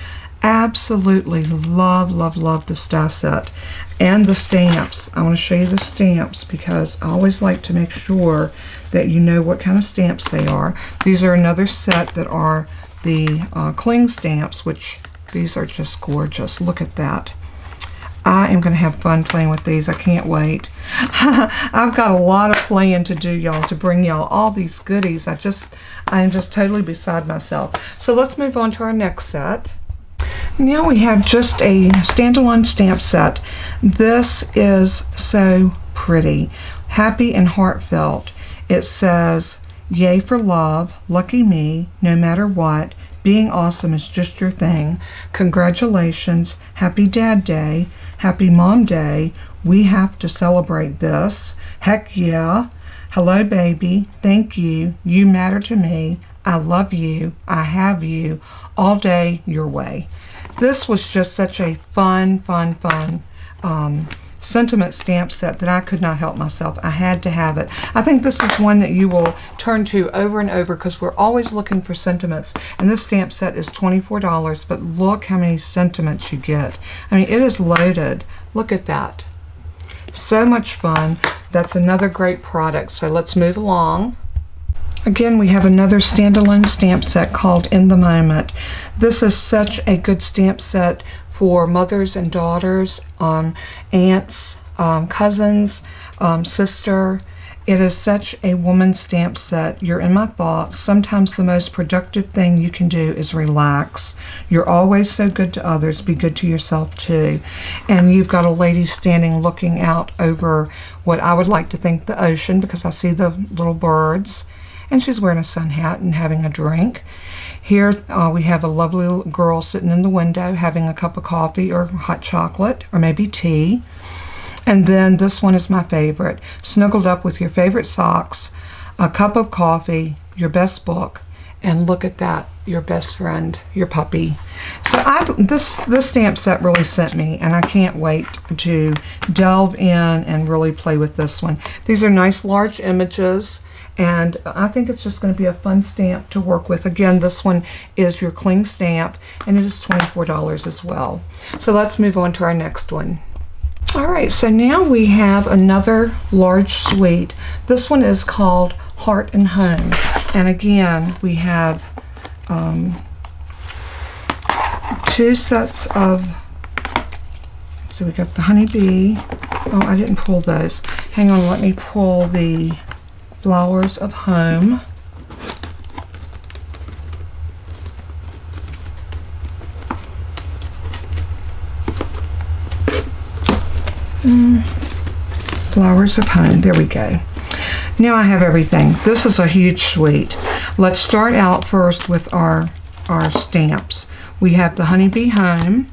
Absolutely love, love, love this die set. And the stamps. I want to show you the stamps because I always like to make sure that you know what kind of stamps they are. These are another set that are the uh, cling stamps, which these are just gorgeous. Look at that. I am going to have fun playing with these. I can't wait. I've got a lot of playing to do, y'all, to bring y'all all these goodies. I just, I am just totally beside myself. So let's move on to our next set. Now we have just a standalone stamp set. This is so pretty. Happy and heartfelt. It says, yay for love, lucky me, no matter what. Being awesome is just your thing. Congratulations. Happy Dad Day. Happy Mom Day. We have to celebrate this. Heck yeah. Hello, baby. Thank you. You matter to me. I love you. I have you. All day, your way. This was just such a fun, fun, fun um, sentiment stamp set that I could not help myself. I had to have it. I think this is one that you will turn to over and over because we're always looking for sentiments. And this stamp set is twenty-four dollars, but look how many sentiments you get. I mean, it is loaded. Look at that. So much fun. That's another great product. So let's move along. Again, we have another standalone stamp set called In the Moment. This is such a good stamp set for mothers and daughters, um, aunts, um, cousins, um, sister. It is such a woman's stamp set. You're in my thoughts. Sometimes the most productive thing you can do is relax. You're always so good to others. Be good to yourself too. And you've got a lady standing looking out over what I would like to think the ocean because I see the little birds. And she's wearing a sun hat and having a drink. Here uh, we have a lovely little girl sitting in the window having a cup of coffee or hot chocolate or maybe tea. And then this one is my favorite. Snuggled up with your favorite socks, a cup of coffee, your best book, and look at that, your best friend, your puppy. So I, this, this stamp set really sent me, and I can't wait to delve in and really play with this one. These are nice large images. And I think it's just going to be a fun stamp to work with. Again, this one is your cling stamp, and it is twenty-four dollars as well. So let's move on to our next one. All right, so now we have another large suite. This one is called Heart and Home. And again, we have um, two sets of, so we got the Honey Bee. Oh, I didn't pull those. Hang on, let me pull the Flowers of Home. Mm. Flowers of Home, there we go. Now I have everything. This is a huge suite. Let's start out first with our, our stamps. We have the Honey Bee Home,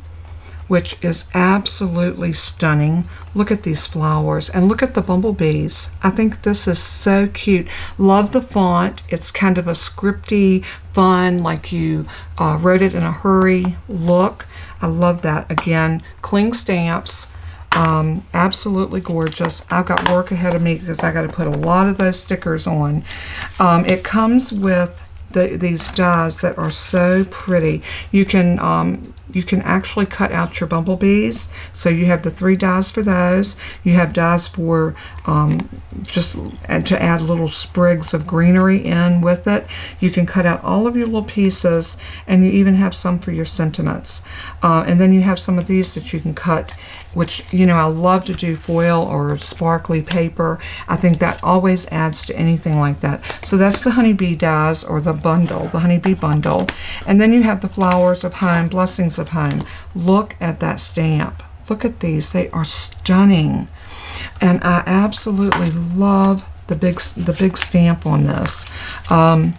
which is absolutely stunning. Look at these flowers and look at the bumblebees. I think this is so cute. Love the font. It's kind of a scripty, fun, like you uh, wrote it in a hurry look. I love that. Again, cling stamps. Um, absolutely gorgeous. I've got work ahead of me because I got to put a lot of those stickers on. Um, it comes with the, these dies that are so pretty. You can um, you can actually cut out your bumblebees, so you have the three dies for those. You have dies for um, just to add little sprigs of greenery in with it. You can cut out all of your little pieces, and you even have some for your sentiments. Uh, and then you have some of these that you can cut, which, you know, I love to do foil or sparkly paper. I think that always adds to anything like that. So that's the honeybee dies, or the bundle, the honeybee bundle. And then you have the Flowers of Home, Blessings of Home. Look at that stamp. Look at these. They are stunning. And I absolutely love the big, the big stamp on this. Um,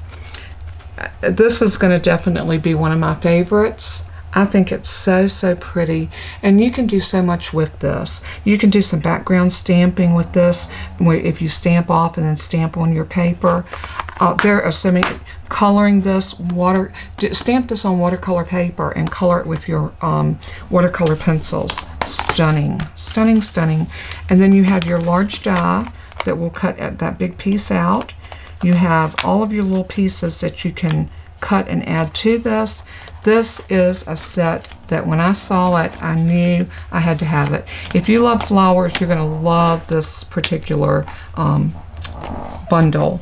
this is going to definitely be one of my favorites. I think it's so, so pretty, and you can do so much with this. You can do some background stamping with this, where if you stamp off and then stamp on your paper. Uh, there are so many, coloring this, water, stamp this on watercolor paper and color it with your um, watercolor pencils. stunning, stunning, stunning. And then you have your large die that will cut at that big piece out. You have all of your little pieces that you can cut and add to this. This is a set that when I saw it, I knew I had to have it. If you love flowers, you're going to love this particular um, bundle.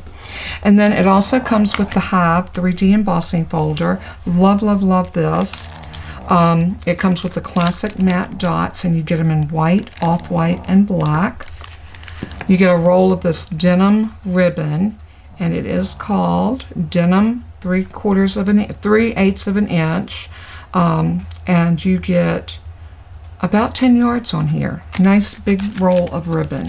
And then it also comes with the Hive three D embossing folder. Love, love, love this. Um, it comes with the classic matte dots, and you get them in white, off-white, and black. You get a roll of this denim ribbon, and it is called Denim three quarters of an three eighths of an inch, um, and you get about ten yards on here. Nice big roll of ribbon.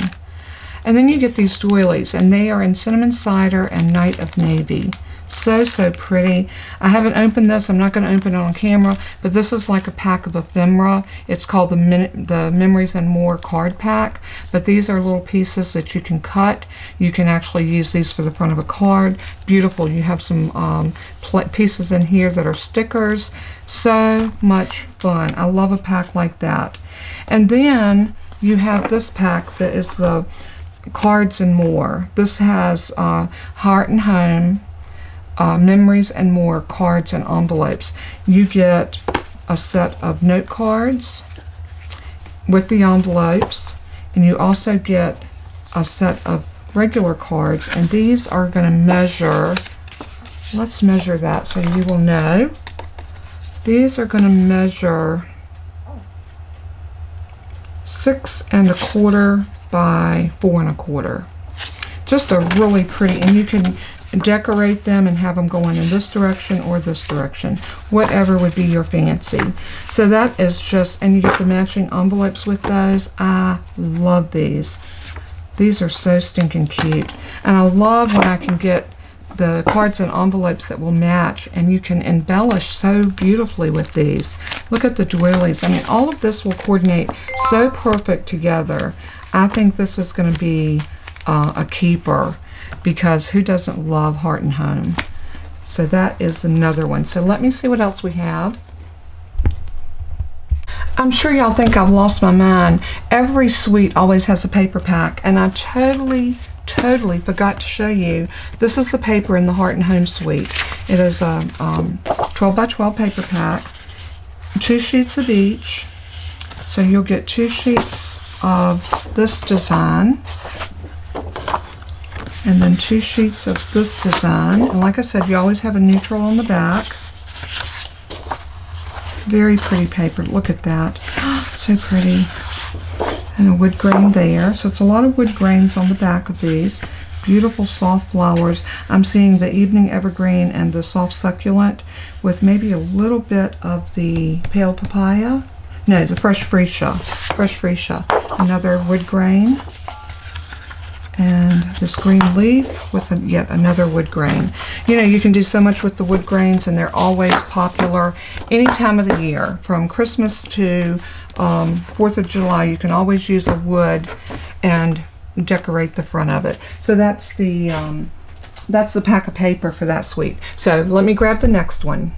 And then you get these doilies, and they are in Cinnamon Cider and Night of Navy. So, so pretty. I haven't opened this. I'm not going to open it on camera, but this is like a pack of ephemera. It's called the, Min the Memories and More card pack, but these are little pieces that you can cut. You can actually use these for the front of a card. Beautiful. You have some um, pieces in here that are stickers. So much fun. I love a pack like that. And then you have this pack that is the Cards and More. This has uh, Heart and Home, Uh, Memories and More cards and envelopes. You get a set of note cards with the envelopes, and you also get a set of regular cards, and these are going to measure, let's measure that so you will know, these are going to measure six and a quarter by four and a quarter. Just a really pretty, and you can decorate them and have them going in this direction or this direction, whatever would be your fancy. So that is just, and you get the matching envelopes with those. I love these. These are so stinking cute. And I love when I can get the cards and envelopes that will match, and you can embellish so beautifully with these. Look at the doilies. I mean, all of this will coordinate so perfect together. I think this is going to be uh, a keeper, because who doesn't love Heart and Home? So that is another one. So let me see what else we have. I'm sure y'all think I've lost my mind. Every suite always has a paper pack, and I totally, totally forgot to show you. This is the paper in the Heart and Home suite. It is a um, twelve by twelve paper pack, two sheets of each. So you'll get two sheets of this design, and then two sheets of this design. And like I said, you always have a neutral on the back. Very pretty paper. Look at that. So pretty. And a wood grain there. So it's a lot of wood grains on the back of these. Beautiful soft flowers. I'm seeing the evening evergreen and the soft succulent with maybe a little bit of the pale papaya. No, the fresh freesia. Fresh freesia. Another wood grain. And this green leaf with a, yet another wood grain. You know, you can do so much with the wood grains, and they're always popular any time of the year. From Christmas to um, fourth of July, you can always use a wood and decorate the front of it. So that's the, um, that's the pack of paper for that suite. So let me grab the next one.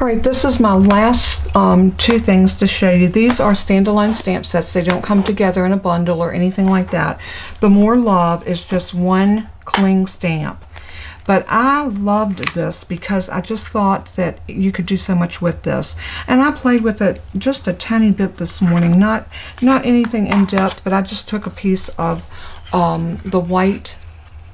All right, this is my last um, two things to show you. These are standalone stamp sets. They don't come together in a bundle or anything like that. The More Love is just one cling stamp. But I loved this because I just thought that you could do so much with this. And I played with it just a tiny bit this morning. Not, not anything in depth, but I just took a piece of um, the white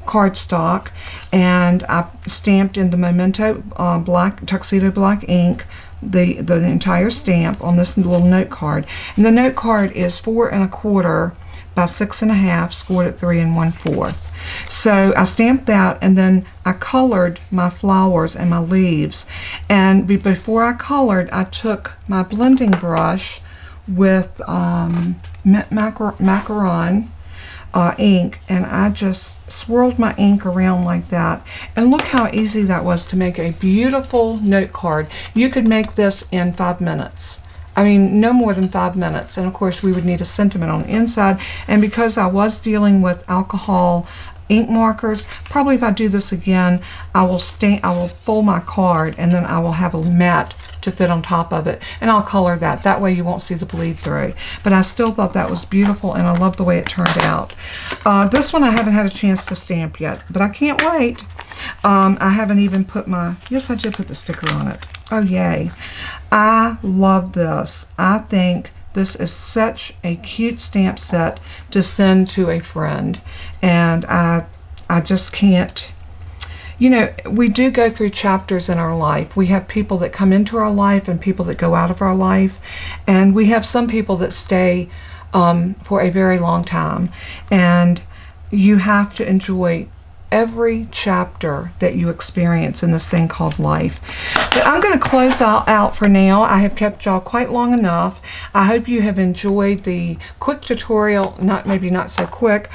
cardstock, and I stamped in the Memento uh, black Tuxedo Black ink the the entire stamp on this little note card. And the note card is four and a quarter by six and a half, scored at three and one fourth. So I stamped that, and then I colored my flowers and my leaves. And before I colored, I took my blending brush with um, Macaron Uh, ink, and I just swirled my ink around like that, and look how easy that was to make a beautiful note card. You could make this in five minutes. I mean, no more than five minutes. And of course we would need a sentiment on the inside, and because I was dealing with alcohol ink markers. Probably if I do this again, I will stamp, I will fold my card, and then I will have a mat to fit on top of it, and I'll color that. That way you won't see the bleed through. But I still thought that was beautiful, and I love the way it turned out. Uh, this one I haven't had a chance to stamp yet, but I can't wait. Um, I haven't even put my, yes, I did put the sticker on it. Oh, yay. I love this. I think this is such a cute stamp set to send to a friend, and I, I just can't, you know, we do go through chapters in our life. We have people that come into our life and people that go out of our life, and we have some people that stay um, for a very long time, and you have to enjoy every chapter that you experience in this thing called life. But I'm going to close out, out for now. I have kept y'all quite long enough. I hope you have enjoyed the quick tutorial, not maybe not so quick,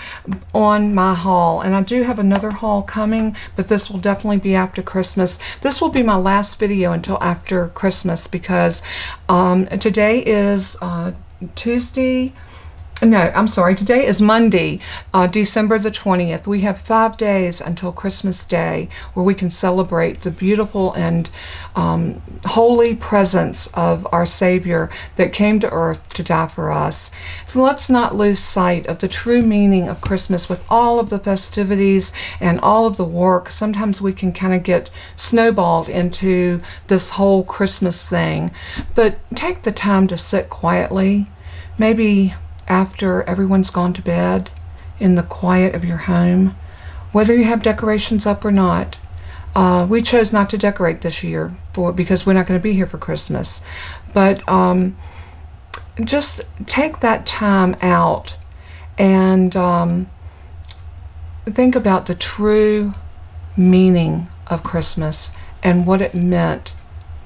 on my haul. And I do have another haul coming, but this will definitely be after Christmas. This will be my last video until after Christmas, because um, today is uh, Tuesday. No, I'm sorry. Today is Monday, uh, December the twentieth. We have five days until Christmas Day, where we can celebrate the beautiful and um, holy presence of our Savior that came to earth to die for us. So let's not lose sight of the true meaning of Christmas with all of the festivities and all of the work. Sometimes we can kind of get snowballed into this whole Christmas thing. But take the time to sit quietly. Maybe after everyone's gone to bed, in the quiet of your home, whether you have decorations up or not. Uh, we chose not to decorate this year for because we're not going to be here for Christmas. But um, just take that time out and um, think about the true meaning of Christmas and what it meant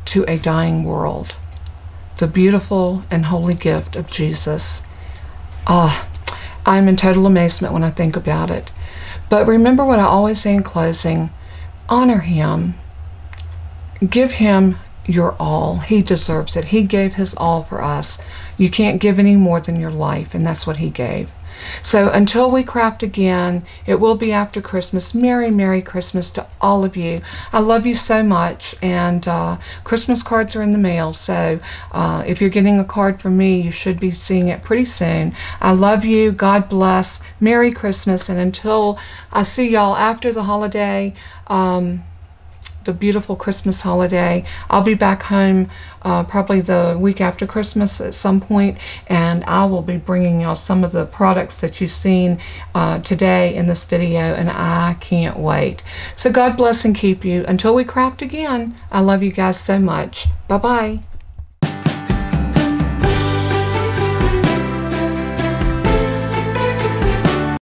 to a dying world. The beautiful and holy gift of Jesus. Ah, uh, I'm in total amazement when I think about it. But remember what I always say in closing, honor him. Give him your all. He deserves it. He gave his all for us. You can't give any more than your life, and that's what he gave. So until we craft again, it will be after Christmas. Merry, Merry Christmas to all of you. I love you so much, and uh, Christmas cards are in the mail, so uh, if you're getting a card from me, you should be seeing it pretty soon. I love you. God bless. Merry Christmas, and until I see y'all after the holiday, um, the beautiful Christmas holiday. I'll be back home uh, probably the week after Christmas at some point, and I will be bringing y'all some of the products that you've seen uh, today in this video, and I can't wait. So God bless and keep you. Until we craft again, I love you guys so much. Bye-bye.